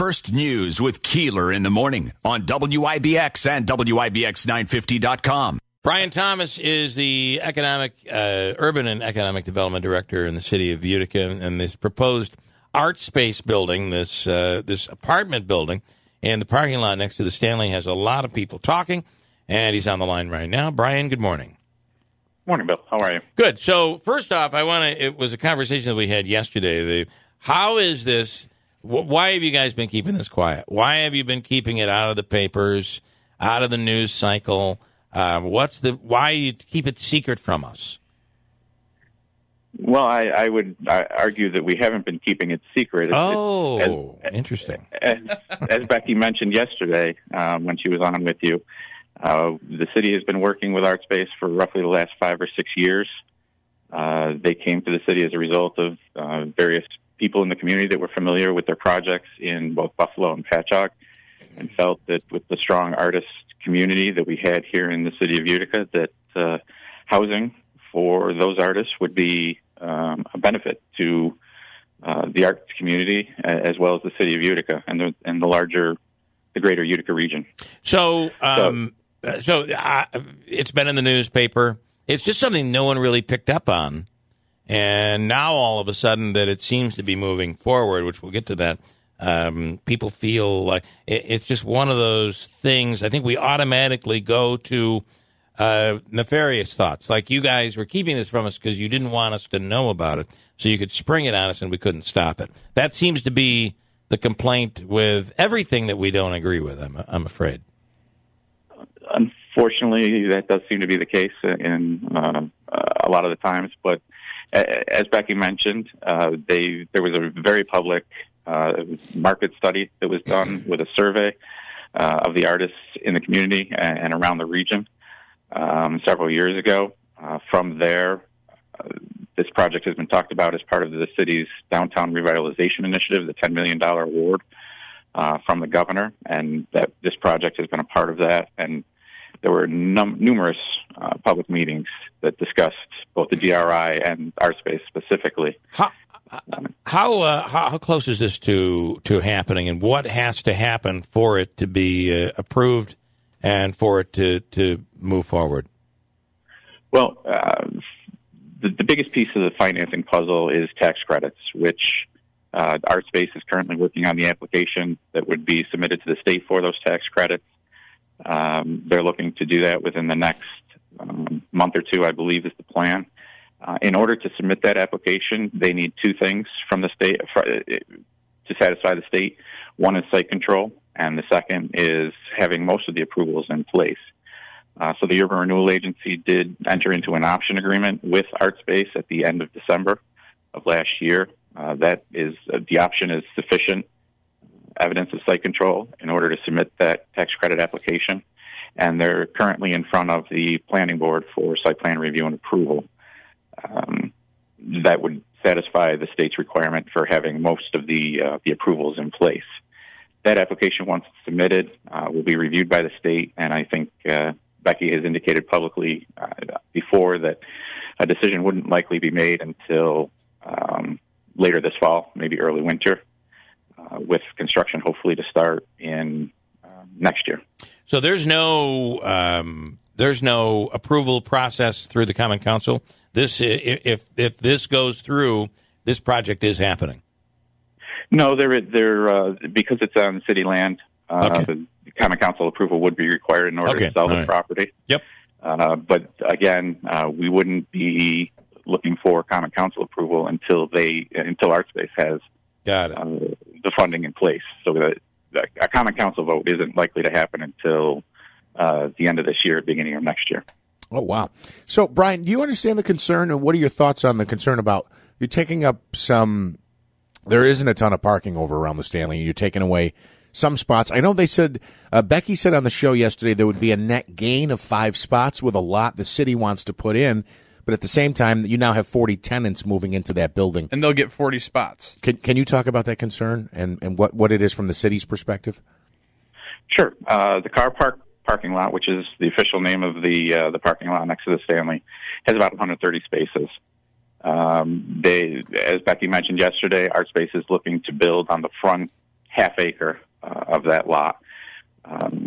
First News with Keeler in the morning on WIBX and WIBX950.com. Brian Thomas is the urban and economic development director in the city of Utica, and this proposed Artspace building, this apartment building, and the parking lot next to the Stanley has a lot of people talking, and he's on the line right now. Brian, good morning. Morning, Bill. How are you? Good. So first off, it was a conversation that we had yesterday. How is this? Why have you guys been keeping this quiet? Why have you been keeping it out of the papers, out of the news cycle? Why you keep it secret from us? Well, I would argue that we haven't been keeping it secret. Interesting. As Becky mentioned yesterday when she was on with you, the city has been working with Artspace for roughly the last 5 or 6 years. They came to the city as a result of various people in the community that were familiar with their projects in both Buffalo and Patchogue, and felt that with the strong artist community that we had here in the city of Utica, that housing for those artists would be a benefit to the arts community as well as the city of Utica and the larger, the greater Utica region. So it's been in the newspaper. It's just something no one really picked up on. And now all of a sudden that it seems to be moving forward, which we'll get to that, people feel like it's just one of those things. I think we automatically go to nefarious thoughts, like you guys were keeping this from us because you didn't want us to know about it, so you could spring it on us and we couldn't stop it. That seems to be the complaint with everything that we don't agree with, I'm afraid. Unfortunately, that does seem to be the case in a lot of the times, but as Becky mentioned, there was a very public market study that was done with a survey of the artists in the community and around the region several years ago. From there, this project has been talked about as part of the city's downtown revitalization initiative, the $10 million award from the governor, and that this project has been a part of that. And there were numerous public meetings that discussed both the DRI and Artspace specifically. How close is this to happening, and what has to happen for it to be approved and for it to move forward? Well, the biggest piece of the financing puzzle is tax credits, which Artspace is currently working on the application that would be submitted to the state for those tax credits. They're looking to do that within the next month or two, I believe, is the plan. In order to submit that application, they need two things from the state to satisfy the state. One is site control, and the second is having most of the approvals in place. So the Urban Renewal Agency did enter into an option agreement with Artspace at the end of December of last year. The option is sufficient evidence of site control in order to submit that tax credit application. And they're currently in front of the planning board for site plan review and approval. That would satisfy the state's requirement for having most of the approvals in place. That application, once submitted, will be reviewed by the state, and I think Becky has indicated publicly before that a decision wouldn't likely be made until later this fall, maybe early winter, with construction hopefully to start in next year. So there's no approval process through the Common Council. If this goes through, this project is happening. No, because it's on city land. Okay. The Common Council approval would be required in order to sell the property. Yep. But again, we wouldn't be looking for Common Council approval until Artspace has the funding in place. So a Common Council vote isn't likely to happen until the end of this year, beginning of next year. Oh, wow. So, Brian, do you understand the concern, and what are your thoughts on the concern about you're taking up some – there isn't a ton of parking over around the Stanley, and you're taking away some spots. I know they said Becky said on the show yesterday there would be a net gain of 5 spots with a lot the city wants to put in, but at the same time, you now have 40 tenants moving into that building. And they'll get 40 spots. Can you talk about that concern and what it is from the city's perspective? Sure. The car parking lot, which is the official name of the parking lot next to the Stanley, has about 130 spaces. As Becky mentioned yesterday, Artspace is looking to build on the front half acre of that lot,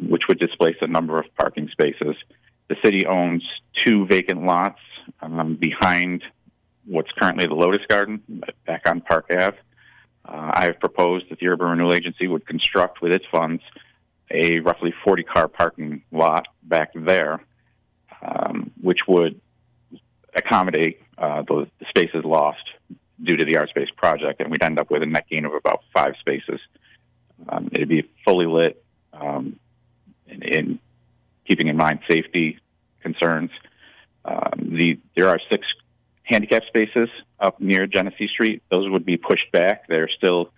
which would displace a number of parking spaces. The city owns two vacant lots behind what's currently the Lotus Garden, back on Park Ave. I've proposed that the Urban Renewal Agency would construct with its funds a roughly 40-car parking lot back there, which would accommodate the spaces lost due to the Artspace project, and we'd end up with a net gain of about 5 spaces. It'd be fully lit, in keeping in mind safety concerns. There are 6 handicap spaces up near Genesee Street. Those would be pushed back. They're still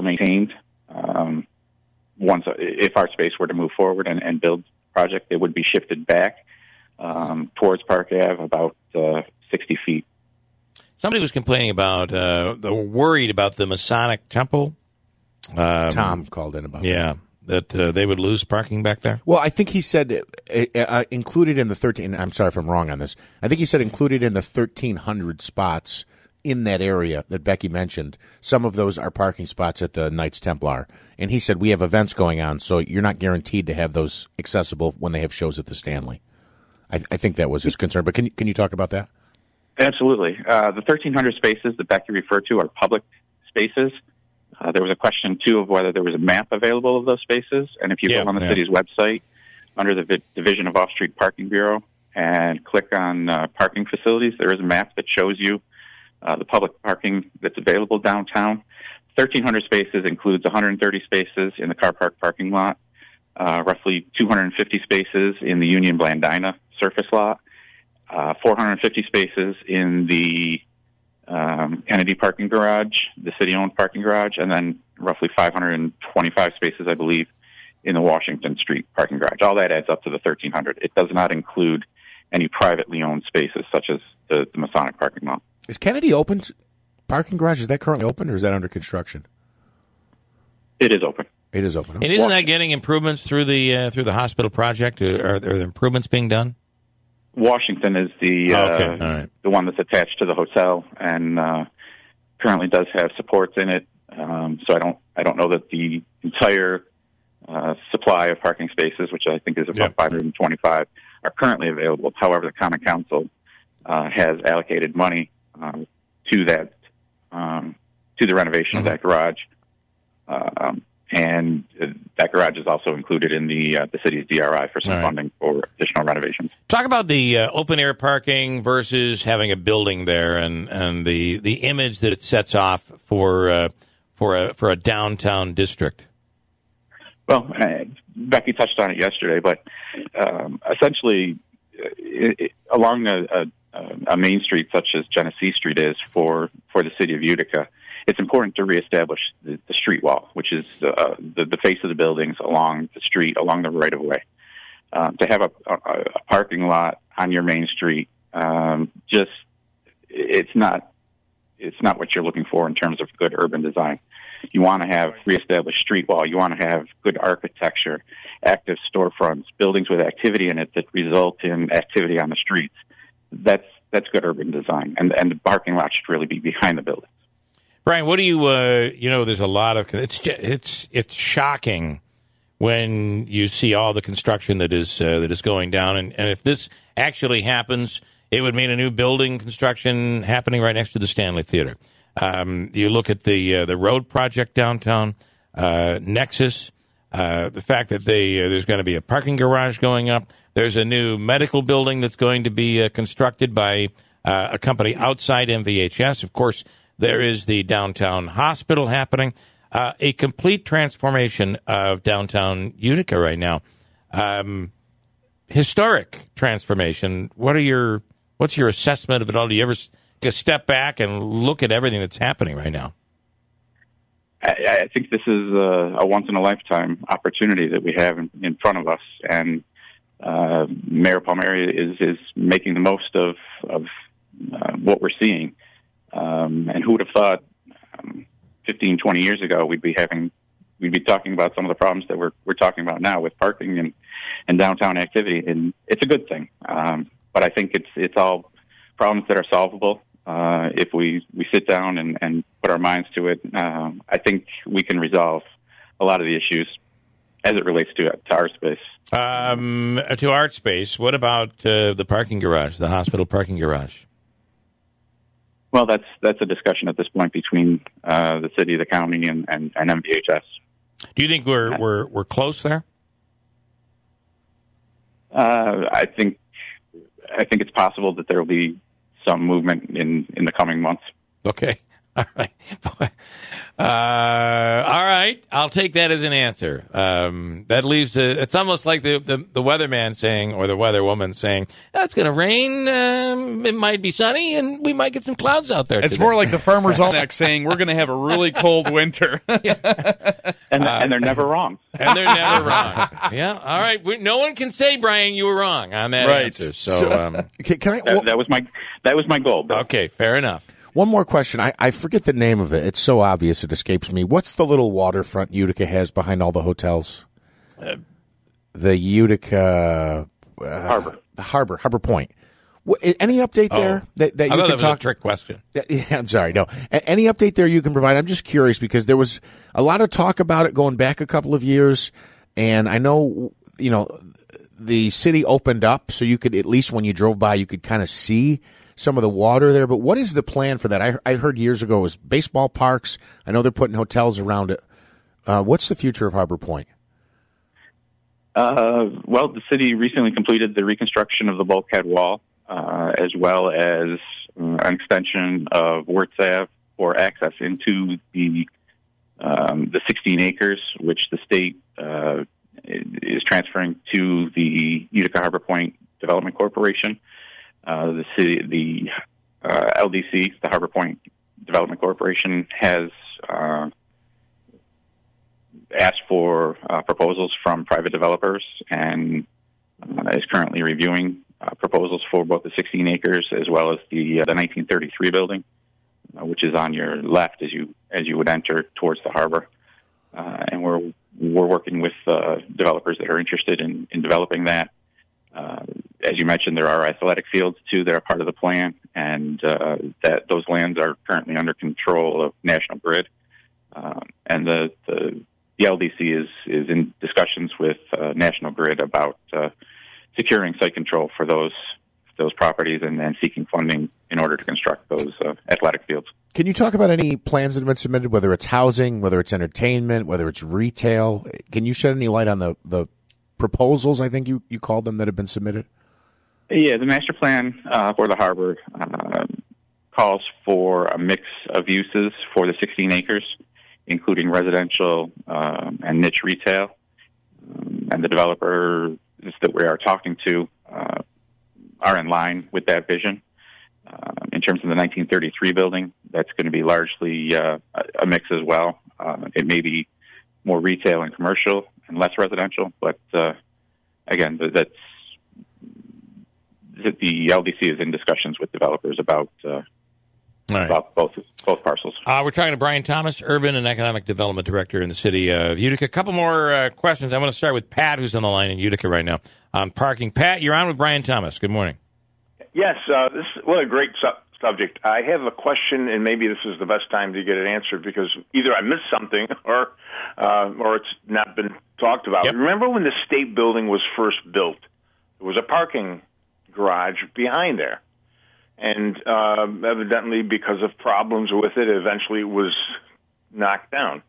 maintained. Once, if Artspace were to move forward and build the project, they would be shifted back towards Park Ave about 60 feet. Somebody was complaining about, they were worried about the Masonic Temple. Tom called in about that. That they would lose parking back there? Well, I think he said included in the 13, I'm sorry if I'm wrong on this, I think he said included in the 1,300 spots in that area that Becky mentioned, some of those are parking spots at the Knights Templar. And he said, we have events going on, so you're not guaranteed to have those accessible when they have shows at the Stanley. I think that was his concern, but can you talk about that? Absolutely. The 1,300 spaces that Becky referred to are public spaces. There was a question, too, of whether there was a map available of those spaces. And if you go on the city's website under the Division of Off-Street Parking Bureau and click on parking facilities, there is a map that shows you the public parking that's available downtown. 1,300 spaces includes 130 spaces in the car park parking lot, roughly 250 spaces in the Union-Blandina surface lot, 450 spaces in the Kennedy Parking Garage, the city-owned parking garage, and then roughly 525 spaces, I believe, in the Washington Street parking garage. All that adds up to the 1,300. It does not include any privately owned spaces, such as the Masonic parking lot. Is Kennedy open? Parking garage, is that currently open, or is that under construction? It is open. It is open. And isn't that getting improvements through the hospital project? Are there improvements being done? Washington is the one that's attached to the hotel and currently does have supports in it. So I don't know that the entire supply of parking spaces, which I think is about 525, are currently available. However, the Common Council has allocated money to that to the renovation of that garage, and that garage is also included in the city's DRI for some funding for additional renovations. Talk about the open-air parking versus having a building there, and the image that it sets off for a downtown district. Well, Becky touched on it yesterday, but essentially, along a main street such as Genesee Street is for the city of Utica, it's important to reestablish the street wall, which is the face of the buildings along the street, along the right-of-way. To have a parking lot on your main street, it's not what you're looking for in terms of good urban design. You want to have reestablished street wall. You want to have good architecture, active storefronts, buildings with activity in it that result in activity on the streets. That's good urban design, and the parking lot should really be behind the building. Brian, what do you, there's a lot of, it's shocking when you see all the construction that is going down. And if this actually happens, it would mean a new building construction happening right next to the Stanley Theater. You look at the road project downtown, Nexus, the fact that there's going to be a parking garage going up. There's a new medical building that's going to be constructed by a company outside MVHS. Of course, there is the downtown hospital happening, a complete transformation of downtown Utica right now. Historic transformation. What's your assessment of it all? Do you ever just step back and look at everything that's happening right now? I think this is a once-in-a-lifetime opportunity that we have in front of us, and Mayor Palmieri is making the most of what we're seeing. And who would have thought 15, 20 years ago we'd be talking about some of the problems that we're talking about now with parking and downtown activity. And it's a good thing. But I think it's all problems that are solvable. if we sit down and put our minds to it, I think we can resolve a lot of the issues as it relates to Artspace. To Artspace, what about the parking garage, the hospital parking garage? Well, that's a discussion at this point between the city, the county, and MVHS. Do you think we're close there? I think it's possible that there will be some movement in the coming months. Okay. All right. All right. I'll take that as an answer. That leaves it's almost like the weatherman saying, or the weatherwoman saying, it's going to rain. It might be sunny, and we might get some clouds out there. It's today. More like the farmer's almanac saying, we're going to have a really cold winter. Yeah. And they're never wrong. And they're never wrong. Yeah. All right. No one can say, Brian, you were wrong on that answer. So can I? That was my goal. But. Okay. Fair enough. One more question. I forget the name of it. It's so obvious it escapes me. What's the little waterfront Utica has behind all the hotels? The Utica Harbor. The Harbor. Harbor Point. Any update there that you can talk? That was a trick question. Yeah, I'm sorry. No. Any update there you can provide? I'm just curious because there was a lot of talk about it going back a couple of years, and I know the city opened up so you could, at least when you drove by, you could kind of see some of the water there, but what is the plan for that? I heard years ago it was baseball parks. I know they're putting hotels around it. What's the future of Harbor Point? Well, the city recently completed the reconstruction of the bulkhead wall, as well as an extension of Wharf Ave for access into the 16 acres, which the state is transferring to the Utica Harbor Point Development Corporation. The city, the LDC, the Harbor Point Development Corporation, has asked for proposals from private developers and is currently reviewing proposals for both the 16 acres as well as the 1933 building, which is on your left as you would enter towards the harbor. And we're working with developers that are interested in developing that. As you mentioned, there are athletic fields, too, that are part of the plan, and that those lands are currently under control of National Grid. And the LDC is in discussions with National Grid about securing site control for those properties and then seeking funding in order to construct those athletic fields. Can you talk about any plans that have been submitted, whether it's housing, whether it's entertainment, whether it's retail? Can you shed any light on the proposals, I think you called them, that have been submitted? Yeah, the master plan for the harbor calls for a mix of uses for the 16 acres, including residential and niche retail. And the developers that we are talking to are in line with that vision. In terms of the 1933 building, that's going to be largely a mix as well. It may be more retail and commercial and less residential, but again, the LDC is in discussions with developers about both parcels. We're talking to Brian Thomas, Urban and Economic Development Director in the city of Utica. A couple more questions. I want to start with Pat, who's on the line in Utica right now on parking. Pat, you're on with Brian Thomas. Good morning. Yes, what a great subject. I have a question, and maybe this is the best time to get it answered because either I missed something or it's not been talked about. Yep. Remember when the state building was first built? There was a parking garage behind there, and evidently because of problems with it, eventually it was knocked down.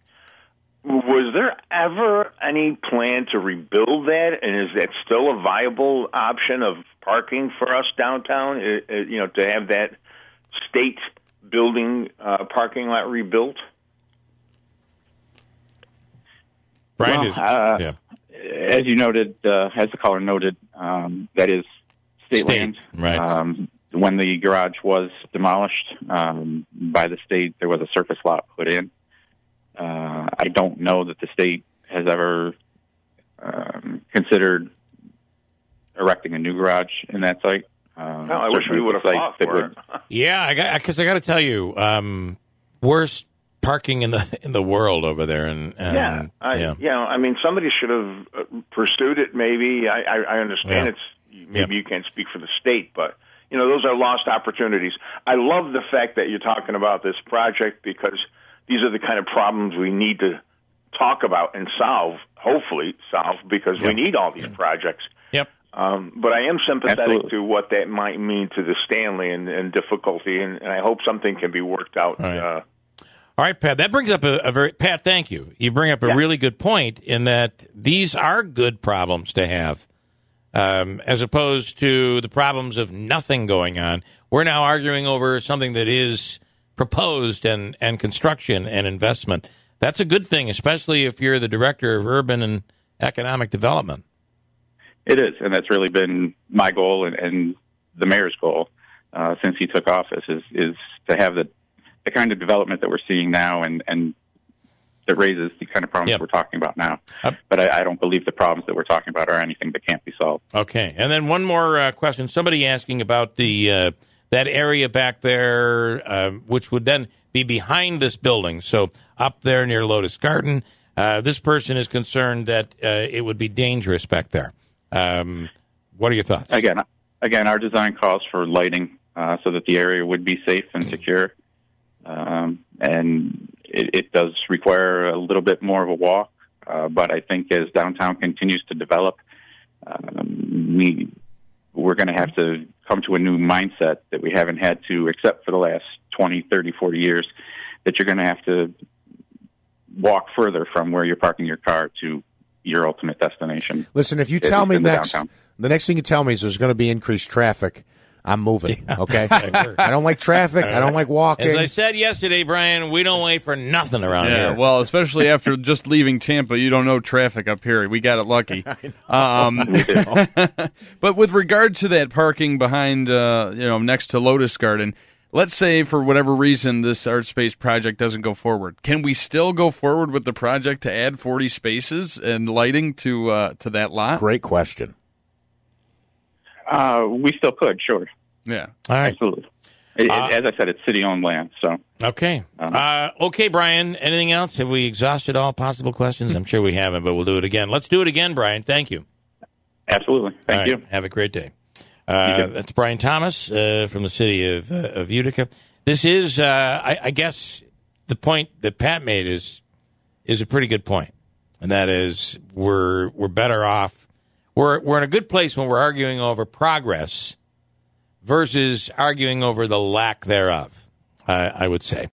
Was there ever any plan to rebuild that, and is that still a viable option of parking for us downtown, to have that state building parking lot rebuilt? Brian, as you noted, as the caller noted, that is state land. Right. When the garage was demolished by the state, there was a surface lot put in. I don't know that the state has ever considered erecting a new garage in that site. No, I wish we would have thought for it. Yeah, because I got to tell you, worst parking in the world over there. I mean, somebody should have pursued it. Maybe I understand it's maybe you can't speak for the state, but you know, those are lost opportunities. I love the fact that you're talking about this project, because these are the kind of problems we need to talk about and solve, hopefully solve, because we need all these projects. Yep. But I am sympathetic to what that might mean to the Stanley and difficulty, and I hope something can be worked out. All right, Pat. That brings up a very... Pat, thank you. You bring up a really good point in that these are good problems to have, as opposed to the problems of nothing going on. We're now arguing over something that is proposed and construction and investment. That's a good thing, especially if you're the director of urban and economic development. It is, and that's really been my goal and the mayor's goal since he took office, is to have the kind of development that we're seeing now and that raises the kind of problems we're talking about now. But I don't believe the problems that we're talking about are anything that can't be solved. Okay, and then one more question. Somebody asking about the that area back there, which would then be behind this building, so up there near Lotus Garden. This person is concerned that it would be dangerous back there. What are your thoughts? Again, our design calls for lighting so that the area would be safe and secure, and it does require a little bit more of a walk. But I think as downtown continues to develop, we're going to have to come to a new mindset that we haven't had to, except for the last 20, 30, 40 years, that you're going to have to walk further from where you're parking your car to your ultimate destination. Listen, if you tell me the next thing you tell me is there's going to be increased traffic, I'm moving, okay? I don't like traffic. I don't like walking. As I said yesterday, Brian, we don't wait for nothing around here. Well, especially after just leaving Tampa, you don't know traffic up here. We got it lucky. But with regard to that parking behind, next to Lotus Garden, let's say for whatever reason this Artspace project doesn't go forward. Can we still go forward with the project to add 40 spaces and lighting to that lot? Great question. We still could, sure. Yeah. All right. Absolutely. As I said, it's city-owned land, so. Okay. Okay, Brian, anything else? Have we exhausted all possible questions? I'm sure we haven't, but we'll do it again. Let's do it again, Brian. Thank you. Absolutely. Thank you. Have a great day. That's Brian Thomas from the city of Utica. This is, I guess, the point that Pat made is a pretty good point, and that is we're better off. We're in a good place when we're arguing over progress versus arguing over the lack thereof. I would say.